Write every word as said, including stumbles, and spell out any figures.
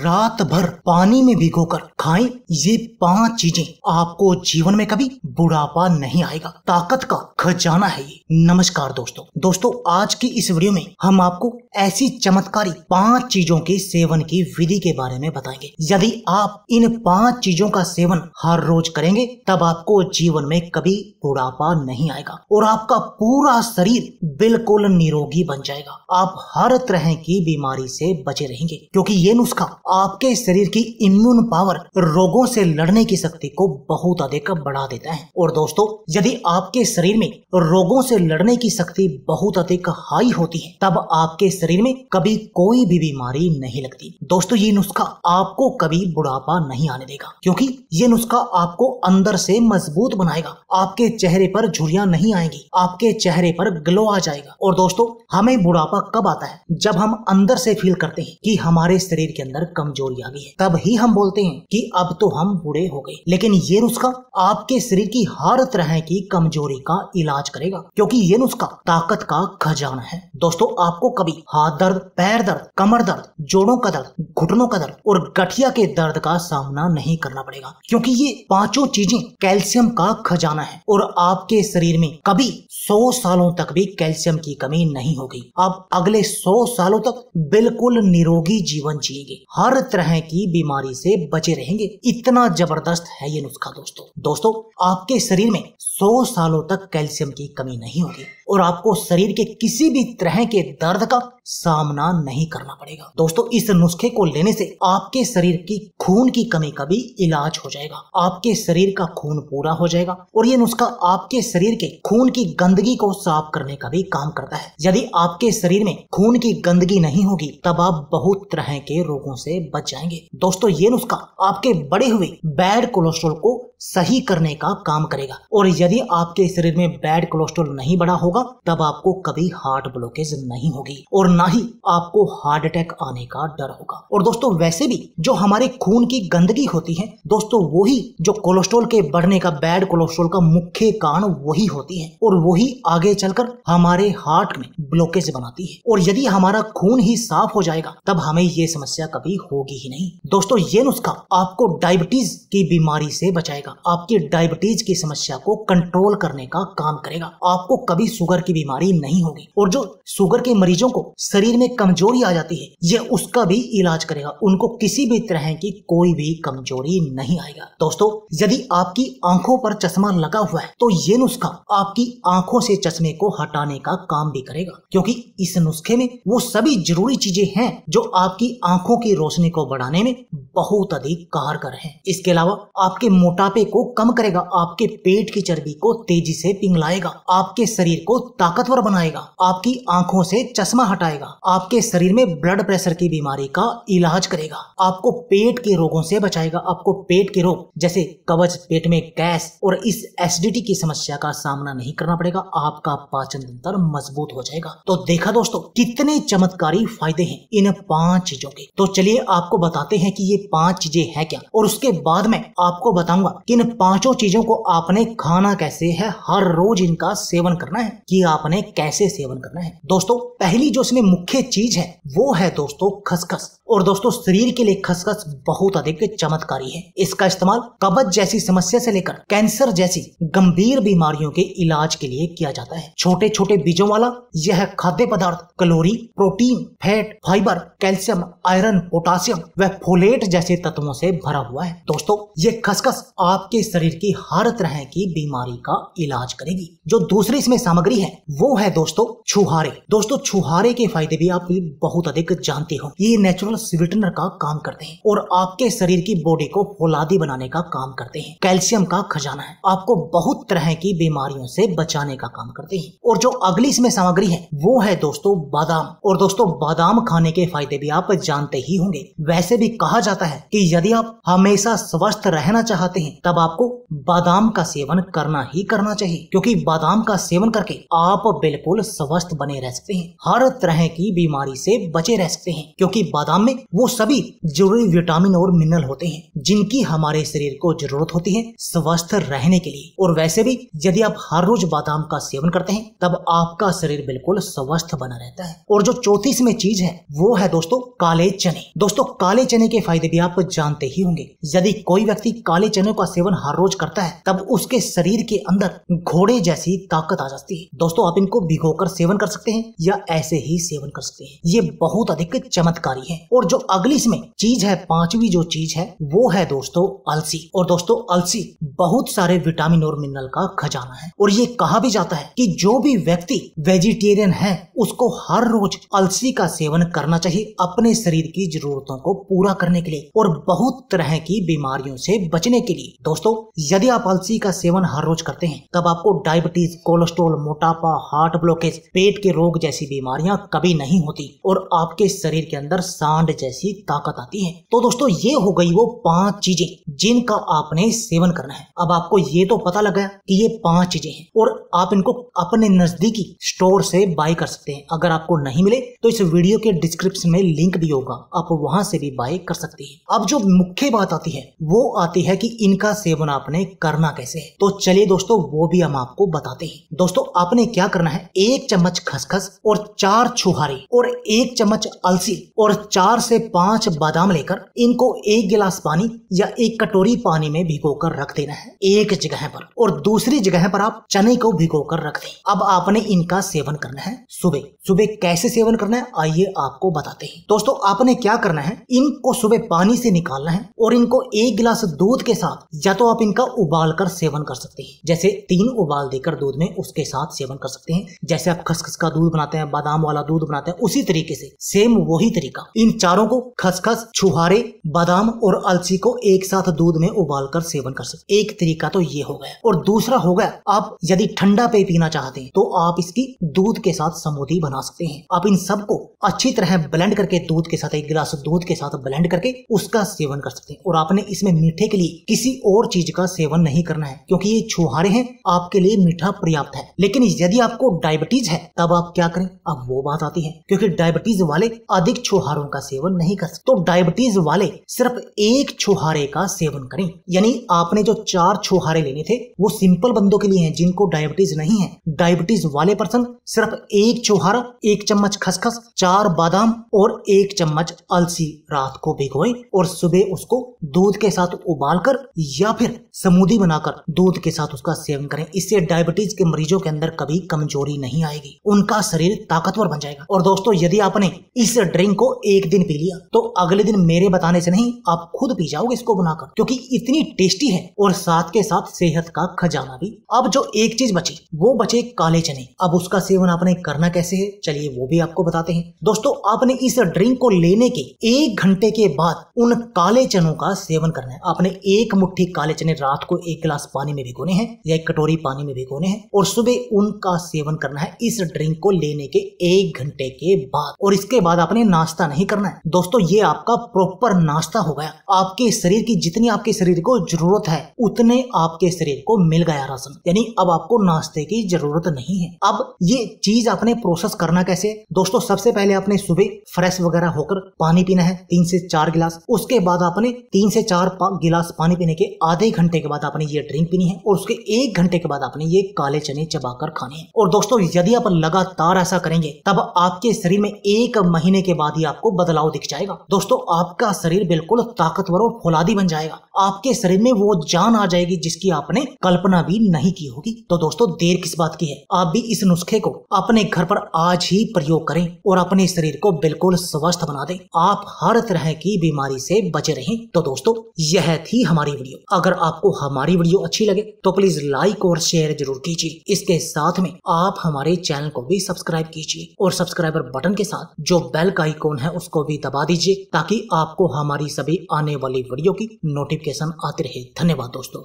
रात भर पानी में भिगोकर खाएं। ये पांच चीजें आपको जीवन में कभी बुढ़ापा नहीं आएगा। ताकत का खजाना है ये। नमस्कार दोस्तों दोस्तों आज की इस वीडियो में हम आपको ऐसी चमत्कारी पांच चीजों के सेवन की विधि के बारे में बताएंगे। यदि आप इन पांच चीजों का सेवन हर रोज करेंगे तब आपको जीवन में कभी बुढ़ापा नहीं आएगा और आपका पूरा शरीर बिल्कुल निरोगी बन जाएगा। आप हर तरह की बीमारी से बचे रहेंगे क्योंकि ये नुस्खा आपके शरीर की इम्यून पावर, रोगों से लड़ने की शक्ति को बहुत अधिक बढ़ा देता है। और दोस्तों यदि आपके शरीर में रोगों से लड़ने की शक्ति बहुत अधिक हाई होती है तब आपके शरीर में कभी कोई भी बीमारी नहीं लगती। दोस्तों ये नुस्खा आपको कभी बुढ़ापा नहीं आने देगा क्योंकि ये नुस्खा आपको अंदर से मजबूत बनाएगा। आपके चेहरे पर झुर्रियां नहीं आएंगी, आपके चेहरे पर ग्लो आ जाएगा। और दोस्तों हमें बुढ़ापा कब आता है? जब हम अंदर से फील करते हैं कि हमारे शरीर के अंदर कमजोरी आ गई है, तब ही हम बोलते हैं कि अब तो हम बूढ़े हो गए। लेकिन ये नुस्खा आपके शरीर की हर तरह की कमजोरी का इलाज करेगा क्योंकि ये नुस्खा ताकत का खजाना है। दोस्तों आपको कभी हाथ दर्द, पैर दर्द, कमर दर्द, जोड़ों का दर्द, घुटनों का दर्द और गठिया के दर्द का सामना नहीं करना पड़ेगा क्योंकि ये पांचों चीजें कैल्शियम का खजाना है और आपके शरीर में कभी सौ सालों तक भी कैल्शियम की कमी नहीं होगी। आप अगले सौ सालों तक बिल्कुल निरोगी जीवन जिएंगे, हर तरह की बीमारी से बचे रहेंगे। इतना जबरदस्त है ये नुस्खा दोस्तों। दोस्तों आपके शरीर में सौ सालों तक कैल्शियम की कमी नहीं होगी और आपको शरीर के किसी भी तरह के दर्द का सामना नहीं करना पड़ेगा। दोस्तों इस नुस्खे को लेने से आपके शरीर की खून की कमी का भी इलाज हो जाएगा। आपके शरीर का खून पूरा हो जाएगा और ये नुस्खा आपके शरीर के खून की गंदगी को साफ करने का भी काम करता है। यदि आपके शरीर में खून की गंदगी नहीं होगी तब आप बहुत तरह के रोगों से बच जाएंगे। दोस्तों ये नुस्खा आपके बढ़े हुए बैड कोलेस्ट्रॉल को सही करने का काम करेगा और यदि आपके शरीर में बैड कोलेस्ट्रॉल नहीं बढ़ा होगा तब आपको कभी हार्ट ब्लॉकेज नहीं होगी और ना ही आपको हार्ट अटैक आने का डर होगा। और दोस्तों वैसे भी जो हमारे खून की गंदगी होती है दोस्तों वही जो कोलेस्ट्रॉल के बढ़ने का, बैड कोलेस्ट्रॉल का मुख्य कारण वही होती है और वही आगे चलकर हमारे हार्ट में ब्लॉकेज बनाती है। और यदि हमारा खून ही साफ हो जाएगा तब हमें ये समस्या कभी होगी ही नहीं। दोस्तों ये नुस्खा आपको डायबिटीज की बीमारी से बचाएगा, आपकी डायबिटीज की समस्या को कंट्रोल करने का काम करेगा। आपको कभी शुगर की बीमारी नहीं होगी और जो शुगर के मरीजों को शरीर में कमजोरी आ जाती है ये उसका भी इलाज करेगा, उनको किसी भी तरह की कोई भी कमजोरी नहीं आएगा। दोस्तों यदि आपकी आंखों पर चश्मा लगा हुआ है तो ये नुस्खा आपकी आंखों से चश्मे को हटाने का काम भी करेगा क्योंकि इस नुस्खे में वो सभी जरूरी चीजें हैं जो आपकी आंखों की रोशनी को बढ़ाने में बहुत अधिक कारगर है। इसके अलावा आपके मोटापे को कम करेगा, आपके पेट की चर्बी को तेजी से पिघलाएगा, आपके शरीर को ताकतवर बनाएगा, आपकी आंखों से चश्मा हटाएगा, आपके शरीर में ब्लड प्रेशर की बीमारी का इलाज करेगा, आपको पेट के रोगों से बचाएगा। आपको पेट के रोग जैसे कब्ज, पेट में गैस और इस एसिडिटी की समस्या का सामना नहीं करना पड़ेगा। आपका पाचन तंत्र मजबूत हो जाएगा। तो देखा दोस्तों कितने चमत्कारी फायदे हैं इन पांच चीजों के। तो चलिए आपको बताते हैं कि ये पांच चीजें हैं क्या और उसके बाद मैं आपको बताऊंगा कि इन पांचों चीजों को आपने खाना कैसे है, हर रोज इनका सेवन करना है कि आपने कैसे सेवन करना है। दोस्तों पहली जो इसमें मुख्य चीज है वो है दोस्तों खसखस। और दोस्तों शरीर के लिए खसखस बहुत अधिक चमत्कारी है। इसका इस्तेमाल कब्ज जैसी समस्या से लेकर कैंसर जैसी गंभीर बीमारियों के इलाज के लिए किया जाता है। छोटे छोटे बीजों वाला यह खाद्य पदार्थ calorie, protein, fat, fibre, calcium, iron, potassium व फोलेट जैसे तत्वों से भरा हुआ है। दोस्तों ये खसखस आपके शरीर की हर तरह की बीमारी का इलाज करेगी। जो दूसरी इसमें सामग्री है वो है दोस्तों छुहारे। दोस्तों छुहारे के फायदे भी आप बहुत अधिक जानते हो। ये नेचुरल स्वीटनर का काम करते हैं और आपके शरीर की बॉडी को फौलादी बनाने का काम करते हैं। कैल्शियम का खजाना है, आपको बहुत तरह की बीमारियों से बचाने का काम करते हैं। और जो अगली इसमें सामग्री है वो है दोस्तों बादाम। और दोस्तों बादाम खाने के फायदे भी आप जानते ही होंगे। वैसे भी कहा जाता है कि यदि आप हमेशा स्वस्थ रहना चाहते हैं तब आपको बादाम का सेवन करना ही करना चाहिए क्योंकि बादाम का सेवन करके आप बिल्कुल स्वस्थ बने रह सकते हैं, हर तरह की बीमारी से बचे रह सकते हैं क्योंकि बादाम में में वो सभी जरूरी विटामिन और मिनरल होते हैं जिनकी हमारे शरीर को जरूरत होती है स्वस्थ रहने के लिए। और वैसे भी यदि आप हर रोज बादाम का सेवन करते हैं तब आपका शरीर बिल्कुल स्वस्थ बना रहता है। और जो चौथी इसमें चीज है वो है दोस्तों काले चने। दोस्तों काले चने के फायदे भी आप जानते ही होंगे। यदि कोई व्यक्ति काले चने का सेवन हर रोज करता है तब उसके शरीर के अंदर घोड़े जैसी ताकत आ जाती है। दोस्तों आप इनको भिगोकर सेवन कर सकते हैं या ऐसे ही सेवन कर सकते हैं, ये बहुत अधिक चमत्कारी है। और जो अगली इसमें चीज है, पांचवी जो चीज है वो है दोस्तों अलसी। और दोस्तों अलसी बहुत सारे विटामिन और मिनरल का खजाना है। और ये कहा भी जाता है कि जो भी व्यक्ति वेजिटेरियन है उसको हर रोज अलसी का सेवन करना चाहिए अपने शरीर की जरूरतों को पूरा करने के लिए और बहुत तरह की बीमारियों से बचने के लिए। दोस्तों यदि आप अलसी का सेवन हर रोज करते हैं तब आपको डायबिटीज, कोलेस्ट्रॉल, मोटापा, हार्ट ब्लॉकेज, पेट के रोग जैसी बीमारियां कभी नहीं होती और आपके शरीर के अंदर सांड जैसी ताकत आती है। तो दोस्तों ये हो गई वो पांच चीजें जिनका आपने सेवन करना है। अब आपको ये तो पता लगा कि ये पांच चीजें हैं और आप इनको अपने नजदीकी स्टोर से बाय कर सकते हैं। अगर आपको नहीं मिले तो इस वीडियो के डिस्क्रिप्शन में लिंक भी होगा, आप वहां से भी बाय कर सकते हैं। अब जो मुख्य बात आती है वो आती है कि इनका सेवन आपने करना कैसे है। तो चलिए दोस्तों वो भी हम आपको बताते हैं। दोस्तों आपने क्या करना है, एक चम्मच खसखस और चार छुहारे और एक चम्मच अलसी और चार से पांच बादाम लेकर इनको एक गिलास पानी या एक कटोरी पानी में भिगोकर रख देना है एक जगह पर और दूसरी जगह पर आप चने को भिगोकर रख दें। अब आपने इनका सेवन करना है सुबह। सुबह कैसे सेवन करना है आइए आपको बताते हैं। दोस्तों आपने क्या करना है, इनको सुबह पानी से निकालना है और इनको एक गिलास दूध के साथ या तो आप इनका उबाल कर सेवन कर सकते हैं, जैसे तीन उबाल देकर दूध में उसके साथ सेवन कर सकते हैं। जैसे आप खसखस का दूध बनाते हैं, बादाम वाला दूध बनाते हैं, उसी तरीके से सेम वही तरीका। इन चारों को खसखस, छुहारे, बादाम और अलसी को एक साथ दूध में उबाल कर सेवन कर सकते। एक तरीका तो ये हो गया और दूसरा हो गया आप यदि ठंडा पेय पीना चाहते हैं तो आप इसकी दूध के साथ स्मूदी बना सकते हैं। आप इन सबको अच्छी तरह ब्लेंड करके दूध के साथ, एक गिलास दूध के साथ ब्लेंड करके उसका सेवन कर सकते हैं। और आपने इसमें मीठे के लिए किसी और चीज का सेवन नहीं करना है क्योंकि ये छुहारे हैं, आपके लिए मीठा पर्याप्त है। लेकिन यदि आपको डायबिटीज है तब आप क्या करें, अब वो बात आती है क्योंकि डायबिटीज वाले अधिक छुहारों का सेवन नहीं कर सकते। तो डायबिटीज वाले सिर्फ एक छुहारे का सेवन करें। यानी आपने जो चार छुहारे लेने थे वो सिंपल बंदों के लिए हैं जिनको डायबिटीज नहीं है। डायबिटीज वाले पर्सन सिर्फ एक छुहारा, एक चम्मच खसखस, चार बादाम और एक चम्मच अलसी रात को भिगोएं और सुबह उसको दूध के साथ उबालकर या फिर स्मूदी बनाकर दूध के साथ उसका सेवन करें। इससे डायबिटीज के मरीजों के अंदर कभी कमजोरी नहीं आएगी, उनका शरीर ताकतवर बन जाएगा। और दोस्तों यदि आपने इस ड्रिंक को एक दिन पी लिया तो अगले दिन मेरे बताने से नहीं आप खुद पी जाओगे इसको बनाकर, क्योंकि इतनी टेस्टी है और साथ के साथ सेहत का खजाना भी। अब जो एक चीज बची वो बचे काले चने। अब उसका सेवन आपने करना कैसे है चलिए वो भी आपको बताते हैं। दोस्तों आपने इस ड्रिंक को लेने के एक घंटे के बाद उन काले चनों का सेवन करना है। आपने एक मुट्ठी काले चने रात को एक गिलास पानी में भिगोने हैं या एक कटोरी पानी में भिगोने हैं और सुबह उनका सेवन करना है इस ड्रिंक को लेने के एक घंटे के बाद। और इसके बाद आपने नाश्ता नहीं करना है। दोस्तों ये आपका प्रॉपर नाश्ता हो गया, आपके शरीर की जितनी आपके शरीर को जरूरत है उतने आपके शरीर को मिल गया राशन, यानी अब आपको नाश्ते की जरूरत नहीं है। अब ये चीज आपने प्रोसेस करना कैसे, दोस्तों सबसे पहले आपने सुबह फ्रेश वगैरह होकर पानी पीना है तीन से चार गिलास। उसके बाद आपने तीन से चार गिलास पानी पीने के आधे घंटे के बाद आपने ये ड्रिंक पीनी है और उसके एक घंटे के बाद आपने ये काले चने चबाकर खाने हैं। और दोस्तों यदि आप लगातार ऐसा करेंगे तब आपके शरीर में एक महीने के बाद ही आपको बदलाव दिख जाएगा। दोस्तों आपका शरीर बिल्कुल ताकतवर और फौलादी बन जाएगा, आपके शरीर में वो जान आ जाएगी जिसकी आपने कल्पना भी नहीं की होगी। तो दोस्तों देर किस बात की है, आप भी इस नुस्खे को अपने घर पर आज ही प्रयोग करें और अपने शरीर को बिल्कुल स्वस्थ बना दें, आप हर तरह की बीमारी से बचे रहें। तो दोस्तों यह थी हमारी वीडियो। अगर आपको हमारी वीडियो अच्छी लगे तो प्लीज लाइक और शेयर जरूर कीजिए। इसके साथ में आप हमारे चैनल को भी सब्सक्राइब कीजिए और सब्सक्राइबर बटन के साथ जो बेल का आइकॉन है उसको भी दबा दीजिए ताकि आपको हमारी सभी आने वाली वीडियो की नोटिफिकेशन आती रहे। धन्यवाद दोस्तों।